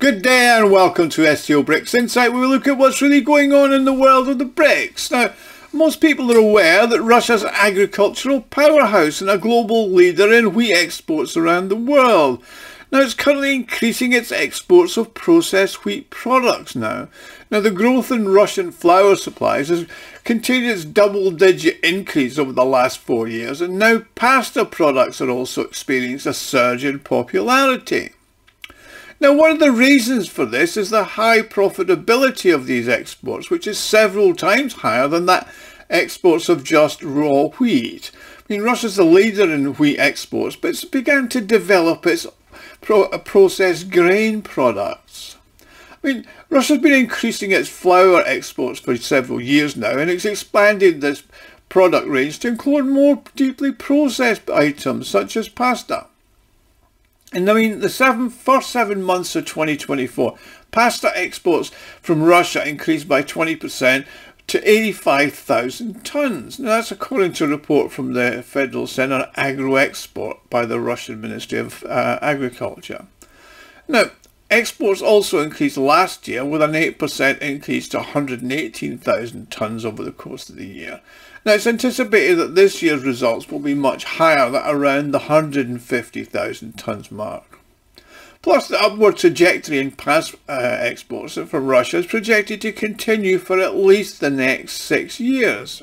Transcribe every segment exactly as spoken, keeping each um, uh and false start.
Good day and welcome to S T O Bricks Insight, where we look at what's really going on in the world of the BRICS. Now, most people are aware that Russia's agricultural powerhouse and a global leader in wheat exports around the world. Now, it's currently increasing its exports of processed wheat products now. Now, the growth in Russian flour supplies has continued its double-digit increase over the last four years, and now pasta products are also experiencing a surge in popularity. Now, one of the reasons for this is the high profitability of these exports, which is several times higher than that exports of just raw wheat. I mean, Russia's the leader in wheat exports, but it's began to develop its pro processed grain products. I mean, Russia's been increasing its flour exports for several years now, and it's expanded this product range to include more deeply processed items such as pasta. And I mean, the seven, first seven months of twenty twenty-four, pasta exports from Russia increased by twenty percent to eighty-five thousand tonnes. Now, that's according to a report from the Federal Center Agroexport by the Russian Ministry of uh, Agriculture. Now, exports also increased last year with an eight percent increase to one hundred eighteen thousand tonnes over the course of the year. Now, it's anticipated that this year's results will be much higher, at around the one hundred fifty thousand tonnes mark. Plus, the upward trajectory in past uh, exports from Russia is projected to continue for at least the next six years.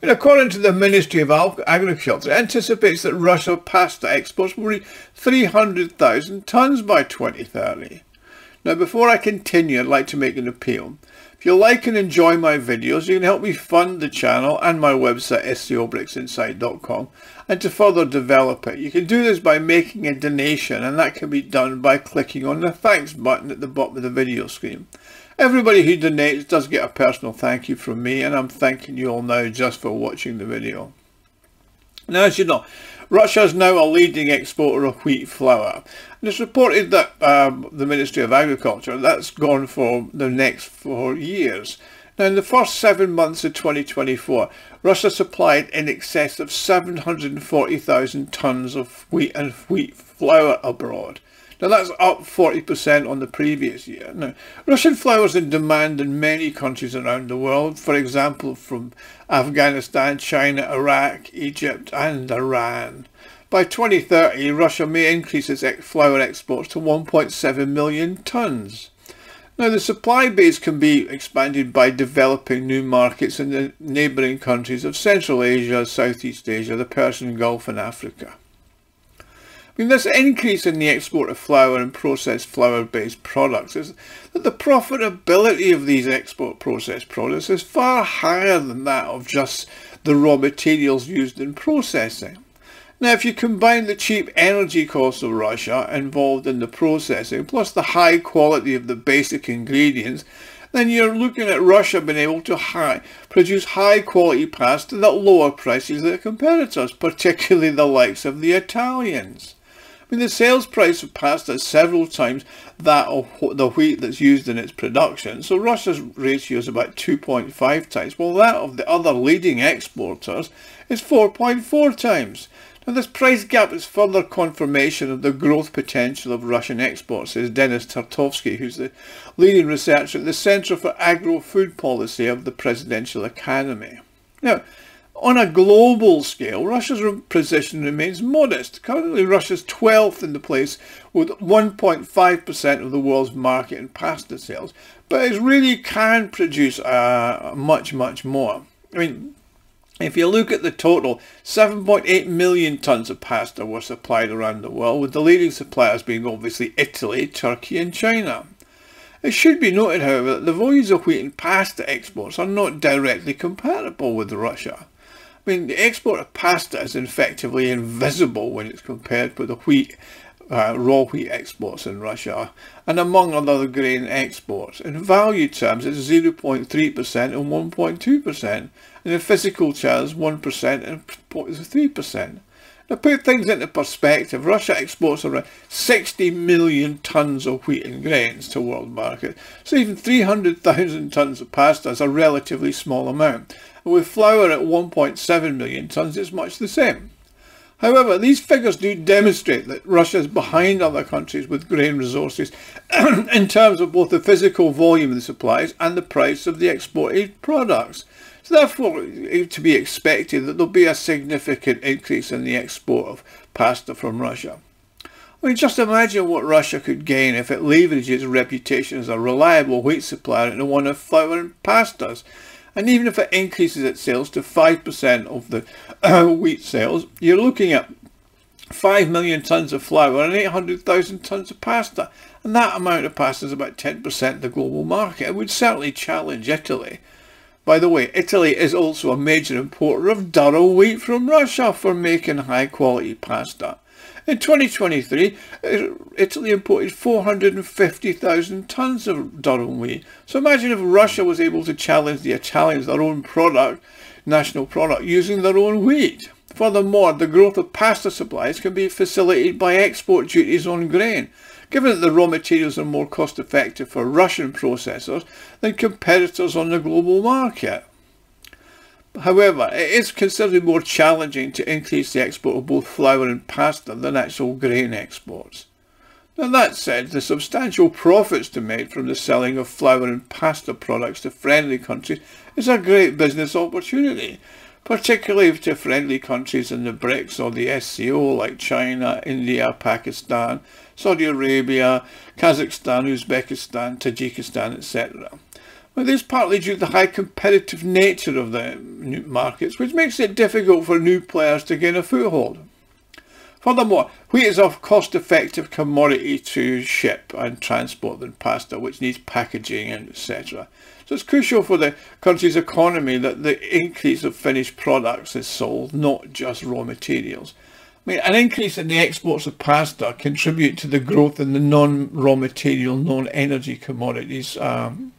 And according to the Ministry of Agriculture, it anticipates that Russia pasta exports will reach three hundred thousand tonnes by twenty thirty. Now, before I continue, I'd like to make an appeal. If you like and enjoy my videos, you can help me fund the channel and my website S T O bricks insight dot com, and to further develop it. You can do this by making a donation, and that can be done by clicking on the thanks button at the bottom of the video screen. Everybody who donates does get a personal thank you from me, and I'm thanking you all now just for watching the video. Now, as you know, Russia is now a leading exporter of wheat flour, and it's reported that um, the Ministry of Agriculture, that's gone for the next four years. Now, in the first seven months of twenty twenty-four, Russia supplied in excess of seven hundred forty thousand tonnes of wheat and wheat flour abroad. Now, that's up forty percent on the previous year. Now, Russian flour is in demand in many countries around the world, for example, from Afghanistan, China, Iraq, Egypt and Iran. By twenty thirty, Russia may increase its flour exports to one point seven million tonnes. Now, the supply base can be expanded by developing new markets in the neighbouring countries of Central Asia, Southeast Asia, the Persian Gulf and Africa. I mean, this increase in the export of flour and processed flour-based products is that the profitability of these export processed products is far higher than that of just the raw materials used in processing. Now, if you combine the cheap energy costs of Russia involved in the processing, plus the high quality of the basic ingredients, then you're looking at Russia being able to high, produce high-quality pasta at lower prices than their competitors, particularly the likes of the Italians. I mean, the sales price of pasta is several times that of the wheat that's used in its production, so Russia's ratio is about two point five times, while that of the other leading exporters is four point four times. Now, this price gap is further confirmation of the growth potential of Russian exports, says Denis Ternovsky, who's the leading researcher at the Centre for Agro-Food Policy of the Presidential Academy. Now, on a global scale, Russia's position remains modest. Currently, Russia's twelfth in the place with one point five percent of the world's market in pasta sales, but it really can produce uh, much, much more. I mean, if you look at the total, seven point eight million tonnes of pasta were supplied around the world, with the leading suppliers being obviously Italy, Turkey and China. It should be noted, however, that the volumes of wheat and pasta exports are not directly compatible with Russia. I mean, the export of pasta is effectively invisible when it's compared with the wheat, uh, raw wheat exports in Russia, and among other grain exports. In value terms, it's zero point three percent and one point two percent, and in physical terms, one percent and three percent. Now, put things into perspective, Russia exports around sixty million tonnes of wheat and grains to world market, so even three hundred thousand tonnes of pasta is a relatively small amount. And with flour at one point seven million tonnes, it's much the same. However, these figures do demonstrate that Russia is behind other countries with grain resources in terms of both the physical volume of the supplies and the price of the exported products. So therefore, to be expected that there'll be a significant increase in the export of pasta from Russia. I mean, just imagine what Russia could gain if it leverages its reputation as a reliable wheat supplier into one of flour and pastas. And even if it increases its sales to five percent of the uh, wheat sales, you're looking at five million tonnes of flour and eight hundred thousand tonnes of pasta. And that amount of pasta is about ten percent of the global market. It would certainly challenge Italy. By the way, Italy is also a major importer of durum wheat from Russia for making high-quality pasta. In twenty twenty-three, Italy imported four hundred fifty thousand tonnes of durum wheat. So imagine if Russia was able to challenge the Italians, their own product, national product, using their own wheat. Furthermore, the growth of pasta supplies can be facilitated by export duties on grain. Given that the raw materials are more cost effective for Russian processors than competitors on the global market. However, it is considerably more challenging to increase the export of both flour and pasta than actual grain exports. Now that said, the substantial profits to make from the selling of flour and pasta products to friendly countries is a great business opportunity, particularly to friendly countries in the BRICS or the S C O like China, India, Pakistan, Saudi Arabia, Kazakhstan, Uzbekistan, Tajikistan, et cetera. Well, this is partly due to the high competitive nature of the markets, which makes it difficult for new players to gain a foothold. Furthermore, wheat is a cost-effective commodity to ship and transport than pasta, which needs packaging and et cetera. So it's crucial for the country's economy that the increase of finished products is sold, not just raw materials. I mean, an increase in the exports of pasta contribute to the growth in the non-raw material, non-energy commodities um,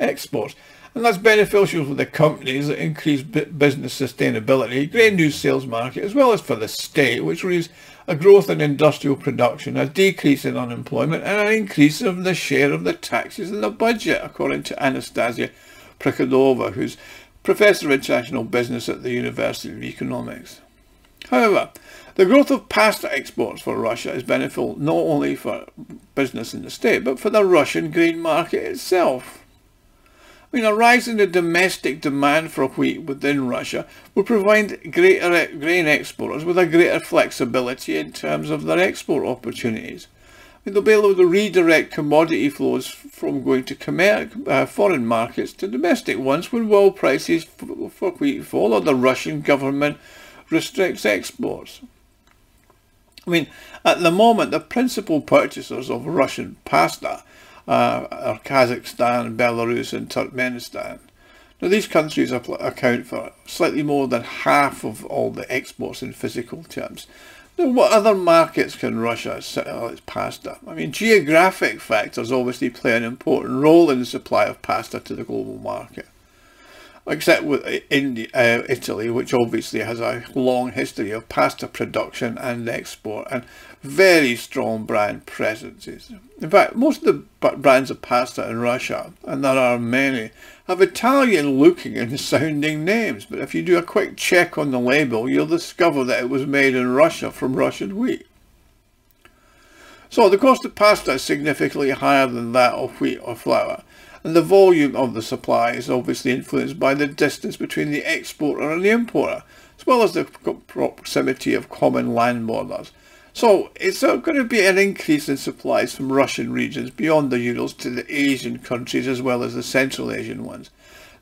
exports, and that's beneficial for the companies that increase business sustainability, great new sales market, as well as for the state, which leads a growth in industrial production, a decrease in unemployment, and an increase of the share of the taxes in the budget, according to Anastasia Prikhodko, who's Professor of International Business at the University of Economics. However, the growth of pasta exports for Russia is beneficial not only for business in the state, but for the Russian grain market itself. I mean, a rise in the domestic demand for wheat within Russia will provide greater grain exporters with a greater flexibility in terms of their export opportunities. I mean, they'll be able to redirect commodity flows from going to uh, foreign markets to domestic ones when world prices for wheat fall or the Russian government restricts exports. I mean, at the moment, the principal purchasers of Russian pasta Uh, are Kazakhstan, Belarus and Turkmenistan. Now these countries account for slightly more than half of all the exports in physical terms. Now what other markets can Russia sell its pasta? I mean, geographic factors obviously play an important role in the supply of pasta to the global market. Except with India, uh, Italy, which obviously has a long history of pasta production and export and very strong brand presences. In fact, most of the brands of pasta in Russia, and there are many, have Italian looking and sounding names, but if you do a quick check on the label, you'll discover that it was made in Russia from Russian wheat. So the cost of pasta is significantly higher than that of wheat or flour. And the volume of the supply is obviously influenced by the distance between the exporter and the importer, as well as the proximity of common land borders. So it's going to be an increase in supplies from Russian regions beyond the Urals to the Asian countries, as well as the Central Asian ones,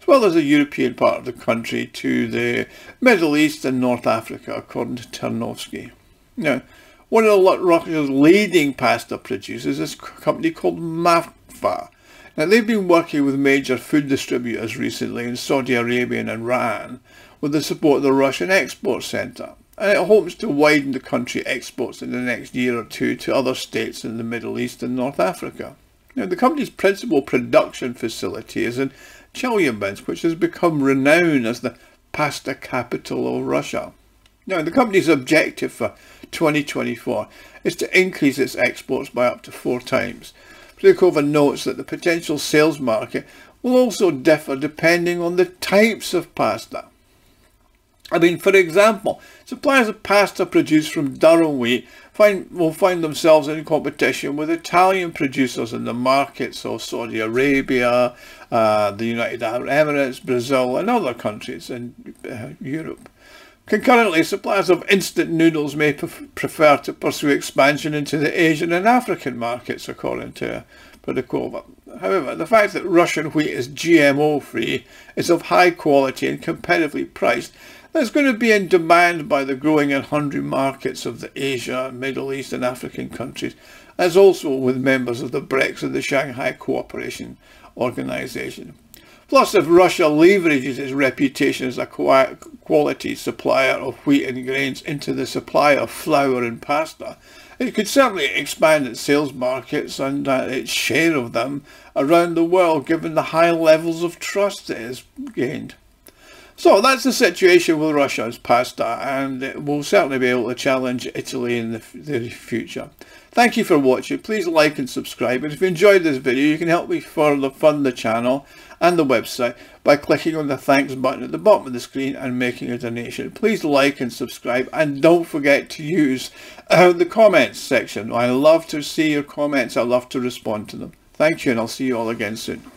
as well as the European part of the country to the Middle East and North Africa, according to Ternovsky. Now, one of Russia's leading pasta producers is a company called MAPFA. Now, they've been working with major food distributors recently in Saudi Arabia and Iran with the support of the Russian Export Centre, and it hopes to widen the country exports in the next year or two to other states in the Middle East and North Africa. Now, the company's principal production facility is in Chelyabinsk, which has become renowned as the pasta capital of Russia. Now, the company's objective for twenty twenty-four is to increase its exports by up to four times. Pradekova notes that the potential sales market will also differ depending on the types of pasta. I mean, for example, suppliers of pasta produced from durum wheat find, will find themselves in competition with Italian producers in the markets of Saudi Arabia, uh, the United Arab Emirates, Brazil and other countries in uh, Europe. Concurrently, suppliers of instant noodles may prefer to pursue expansion into the Asian and African markets, according to Pradekova. However, the fact that Russian wheat is G M O-free, is of high quality and competitively priced, that's going to be in demand by the growing and hungry markets of the Asia, Middle East and African countries, as also with members of the BRICS and the Shanghai Cooperation Organisation. Plus, if Russia leverages its reputation as a quality supplier of wheat and grains into the supply of flour and pasta, it could certainly expand its sales markets and uh, its share of them around the world, given the high levels of trust it has gained. So that's the situation with Russia's pasta, and it will certainly be able to challenge Italy in the, the future. Thank you for watching. Please like and subscribe, and if you enjoyed this video you can help me further fund the channel and the website by clicking on the thanks button at the bottom of the screen and making a donation. Please like and subscribe, and don't forget to use uh, the comments section. I love to see your comments, I love to respond to them. Thank you, and I'll see you all again soon.